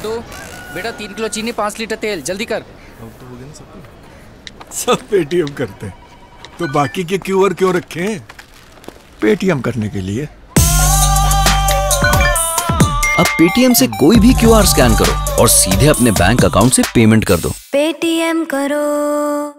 छोटू बेटा 3 किलो चीनी 5 लीटर तेल जल्दी कर। अब तो हो गया ना सब पेटीएम करते हैं तो बाकी के क्यूआर क्यों रखे हैं? पेटीएम करने के लिए। अब पेटीएम से कोई भी क्यूआर स्कैन करो और सीधे अपने बैंक अकाउंट से पेमेंट कर दो। पेटीएम करो।